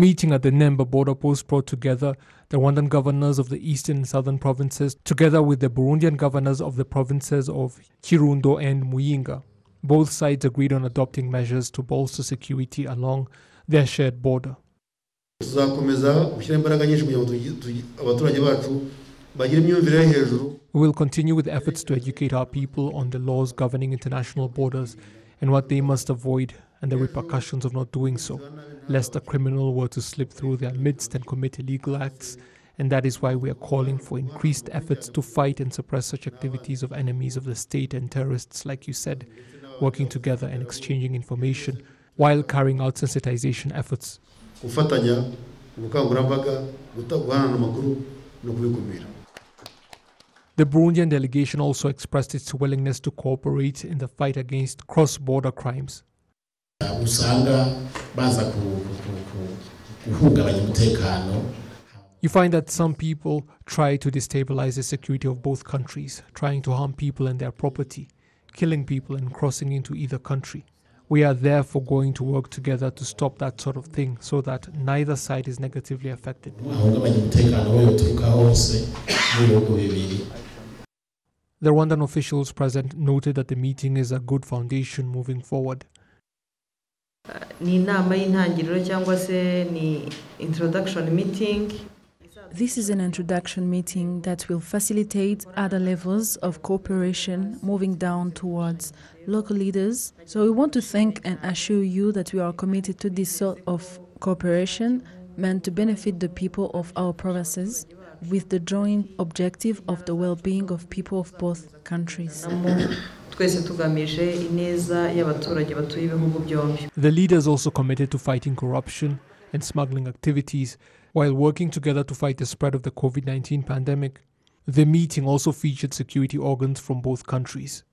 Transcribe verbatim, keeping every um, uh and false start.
Meeting at the Nemba border post brought together the Rwandan governors of the eastern and southern provinces, together with the Burundian governors of the provinces of Kirundo and Muyinga. Both sides agreed on adopting measures to bolster security along their shared border. We will continue with efforts to educate our people on the laws governing international borders and what they must avoid and the repercussions of not doing so, lest a criminal were to slip through their midst and commit illegal acts, and that is why we are calling for increased efforts to fight and suppress such activities of enemies of the state and terrorists, like you said, working together and exchanging information while carrying out sensitization efforts. The Burundian delegation also expressed its willingness to cooperate in the fight against cross-border crimes. You find that some people try to destabilize the security of both countries, trying to harm people and their property, killing people and crossing into either country. We are therefore going to work together to stop that sort of thing so that neither side is negatively affected. The Rwandan officials present noted that the meeting is a good foundation moving forward. This is an introduction meeting that will facilitate other levels of cooperation moving down towards local leaders. So we want to thank and assure you that we are committed to this sort of cooperation meant to benefit the people of our provinces, with the joint objective of the well-being of people of both countries. The leaders also committed to fighting corruption and smuggling activities while working together to fight the spread of the COVID nineteen pandemic. The meeting also featured security organs from both countries.